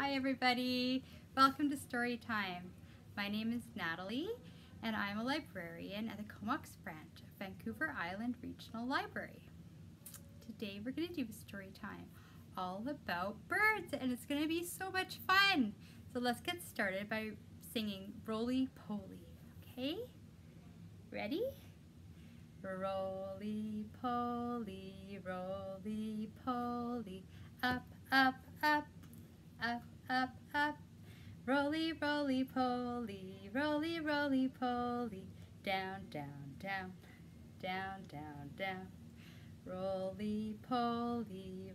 Hi everybody, welcome to Story Time. My name is Natalie and I'm a librarian at the Comox Branch of Vancouver Island Regional Library. Today we're going to do a story time all about birds and it's going to be so much fun. So let's get started by singing Roly Poly, okay? Ready? Roly Poly, Roly Poly, up, up, up. Up, up, up, roly, roly, poly, roly, roly, poly, down, down, down, down, down, down, roly, poly,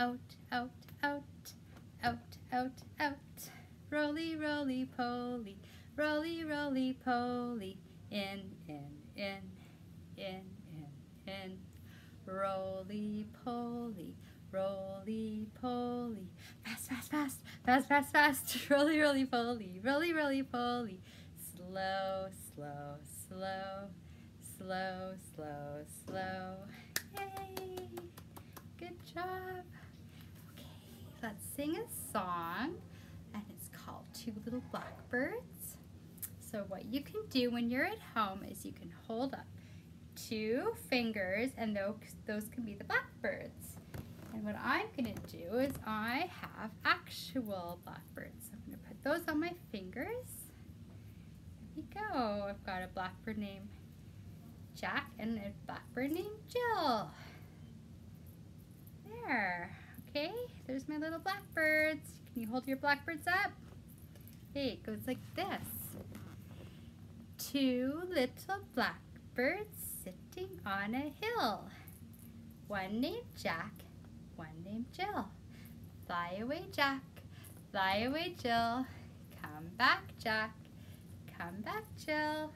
out, out, out, out, out, out, roly, roly, poly, in, in, roly, poly. Roly poly, fast, fast, fast, fast, fast, fast, roly, roly poly, slow, slow, slow, slow, slow, slow. Yay! Good job. Okay, let's sing a song, and it's called Two Little Blackbirds. So what you can do when you're at home is you can hold up two fingers, and those can be the blackbirds. And what I'm going to do is I have actual blackbirds. So I'm going to put those on my fingers. There we go. I've got a blackbird named Jack and a blackbird named Jill. There. Okay. There's my little blackbirds. Can you hold your blackbirds up? Okay. It goes like this. Two little blackbirds sitting on a hill. One named Jack. One named Jill. Fly away, Jack. Fly away, Jill. Come back, Jack. Come back, Jill.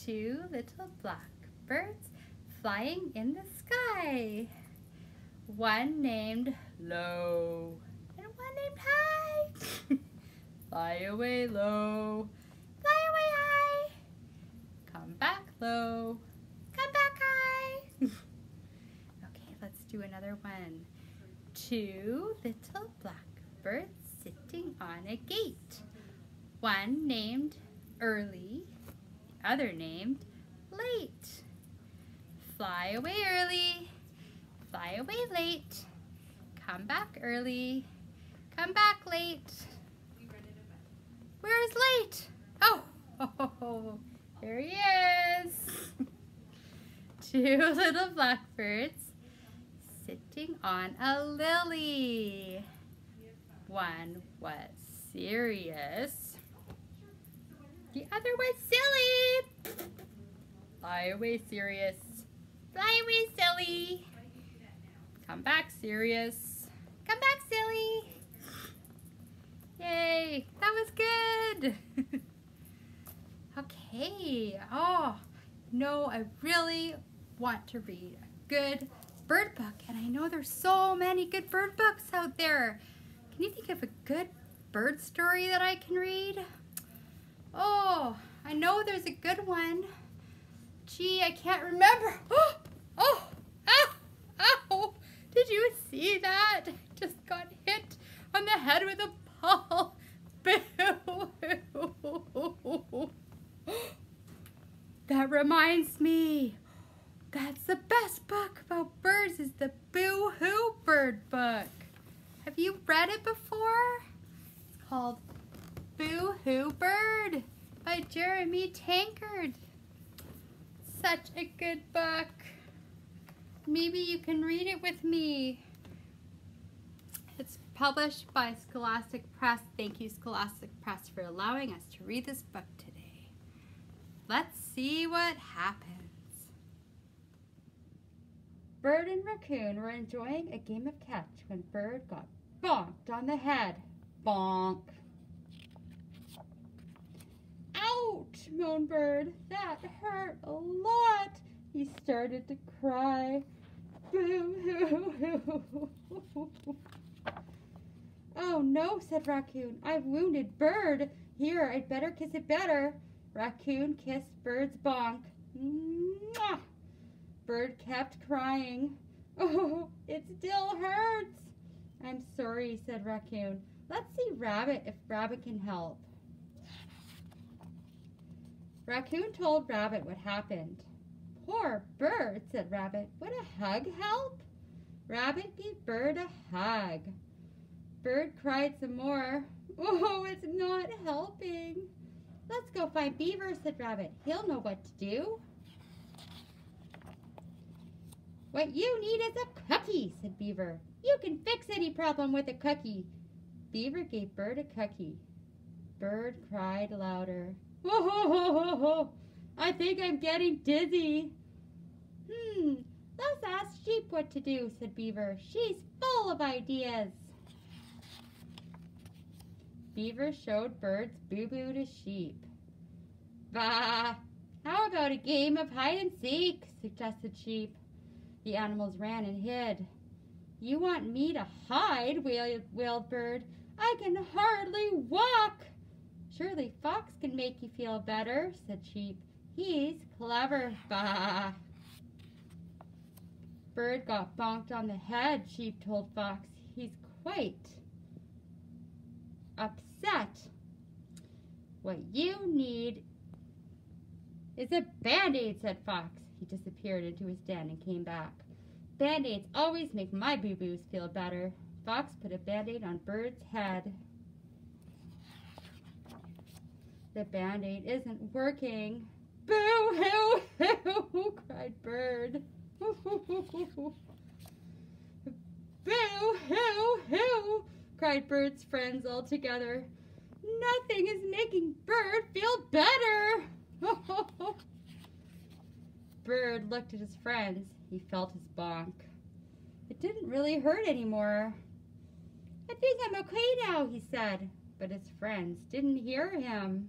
Two little blackbirds flying in the sky. One named Low and one named High. Fly away, Low. Fly away, High. Come back, Low. Come back, High. Do another one. Two little blackbirds sitting on a gate. One named Early, the other named Late. Fly away early, fly away late, come back early, come back late. Where is Late? Oh, there he is. Two little blackbirds sitting on a lily. One was serious. The other was silly. Fly away, serious. Fly away, silly. Come back, serious. Come back, silly. Yay, that was good. Okay, oh, no, I really want to read a good bird book, and I know there's so many good bird books out there. Can you think of a good bird story that I can read? Oh, I know there's a good one. Gee, I can't remember. Oh, ow, ow. Did you see that? Just got hit on the head with a ball. Boo. That reminds me. That's the best book about birds is the Boo Hoo Bird book. Have you read it before? It's called Boo Hoo Bird by Jeremy Tankard. Such a good book. Maybe you can read it with me. It's published by Scholastic Press. Thank you, Scholastic Press, for allowing us to read this book today. Let's see what happens. Bird and Raccoon were enjoying a game of catch when Bird got bonked on the head. Bonk. Ouch, moaned Bird. That hurt a lot. He started to cry. Boo-hoo-hoo-hoo. Oh no, said Raccoon. I've wounded Bird. Here, I'd better kiss it better. Raccoon kissed Bird's bonk. Mwah! Bird kept crying. Oh, it still hurts. I'm sorry, said Raccoon. Let's see Rabbit if Rabbit can help. Raccoon told Rabbit what happened. Poor Bird, said Rabbit. Would a hug help? Rabbit gave Bird a hug. Bird cried some more. Oh, it's not helping. Let's go find Beaver, said Rabbit. He'll know what to do. What you need is a cookie, said Beaver. You can fix any problem with a cookie. Beaver gave Bird a cookie. Bird cried louder. Whoa, ho, ho, ho, ho. I think I'm getting dizzy. Let's ask Sheep what to do, said Beaver. She's full of ideas. Beaver showed Bird's boo-boo to Sheep. Bah! How about a game of hide-and-seek, suggested Sheep. The animals ran and hid. You want me to hide, wailed Bird. I can hardly walk. Surely Fox can make you feel better, said Sheep. He's clever. Bah! Bird got bonked on the head, Sheep told Fox. He's quite upset. What you need is a Band-Aid, said Fox. He disappeared into his den and came back. Band-Aids always make my boo-boos feel better. Fox put a Band-Aid on Bird's head. The Band-Aid isn't working. Boo-hoo-hoo, cried Bird. Boo-hoo-hoo, cried Bird's friends all together. Nothing is making Bird feel better. Bird looked at his friends. He felt his bonk. It didn't really hurt anymore. I think I'm okay now, he said, but his friends didn't hear him.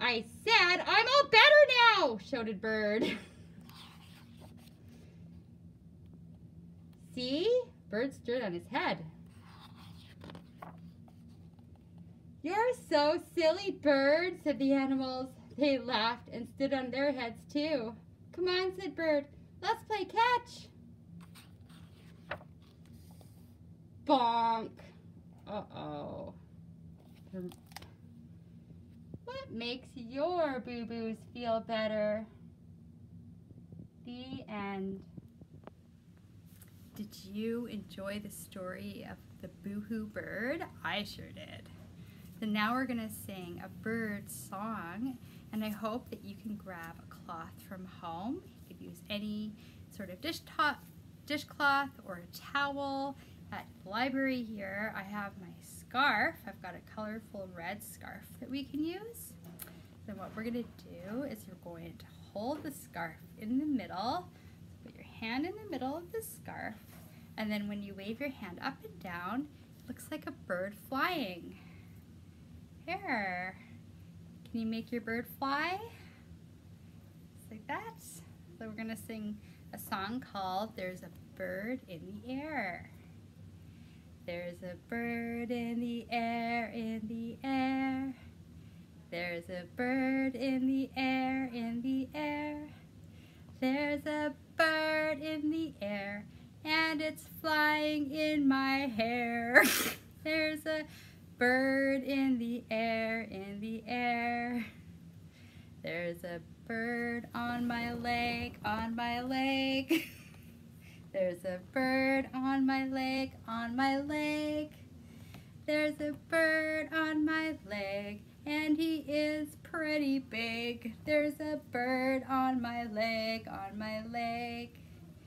I said, I'm all better now, shouted Bird. See? Bird stood on his head. You're so silly, Bird, said the animals. They laughed and stood on their heads too. Come on, said Bird. Let's play catch. Bonk. Uh-oh. What makes your boo-boos feel better? The end. Did you enjoy the story of the Boo Hoo Bird? I sure did. So now we're going to sing a bird song, and I hope that you can grab a cloth from home. You could use any sort of dishcloth or a towel. At the library here, I have my scarf. I've got a colorful red scarf that we can use. Then what we're going to do is we're going to hold the scarf in the middle. Put your hand in the middle of the scarf, and then when you wave your hand up and down, it looks like a bird flying. Here, can you make your bird fly? Just like that. So we're going to sing a song called There's a Bird in the Air. There's a bird in the air, in the air. There's a bird in the air, in the air. There's a bird in the air, and it's flying in my hair. There's a bird in the air, in the air. There's a bird on my leg, on my leg. There's a bird on my leg, on my leg. There's a bird on my leg, and he is pretty big. There's a bird on my leg, on my leg.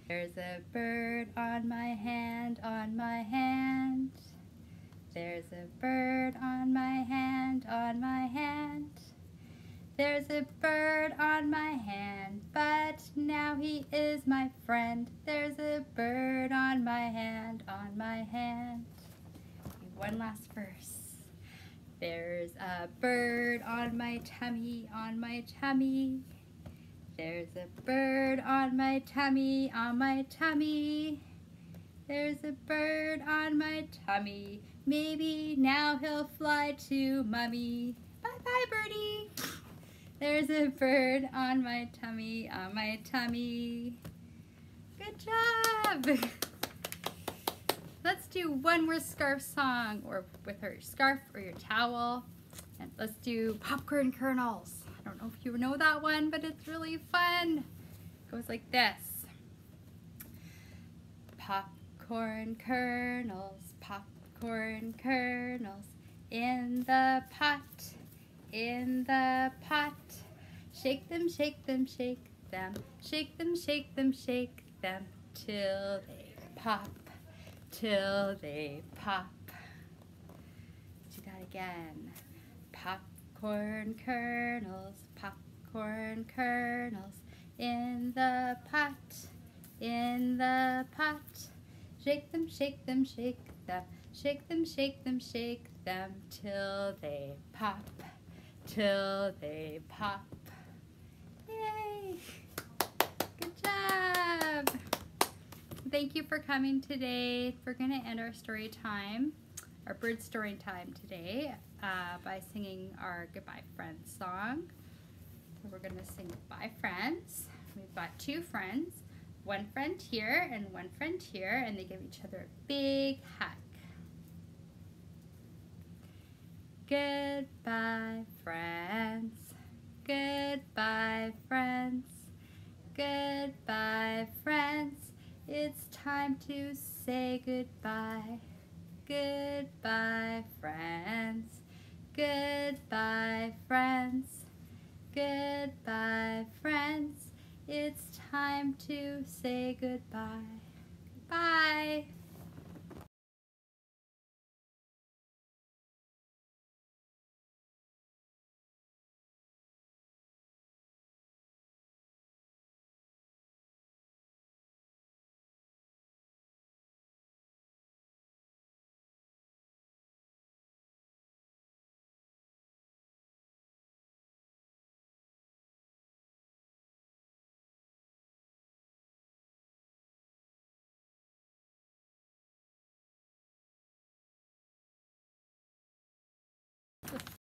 There's a bird on my hand, on my hand. There's a bird on my hand, on my hand. There's a bird on my hand, but now he is my friend. There's a bird on my hand, on my hand. One last verse. There's a bird on my tummy, on my tummy. There's a bird on my tummy, on my tummy. There's a bird on my tummy. Maybe now he'll fly to Mummy. Bye-bye, birdie. There's a bird on my tummy, on my tummy. Good job! love. Let's do one more scarf song, or with her scarf or your towel. And let's do popcorn kernels. I don't know if you know that one, but it's really fun. It goes like this. Popcorn kernels, in the pot, in the pot. Shake them, shake them, shake them, shake them, shake them, shake them, till they pop, till they pop. Let's do that again. Popcorn kernels, in the pot, in the pot. Shake them, shake them, shake them, shake them, shake them, shake them, till they pop, till they pop. Yay! Good job! Thank you for coming today. We're going to end our story time, our bird story time today, by singing our Goodbye Friends song. So we're going to sing Goodbye Friends. We've got two friends, one friend here and one friend here, and they give each other a big hug. Goodbye friends, goodbye friends, goodbye friends. It's time to say goodbye. Goodbye friends, goodbye friends, goodbye friends. It's time to say goodbye. Bye.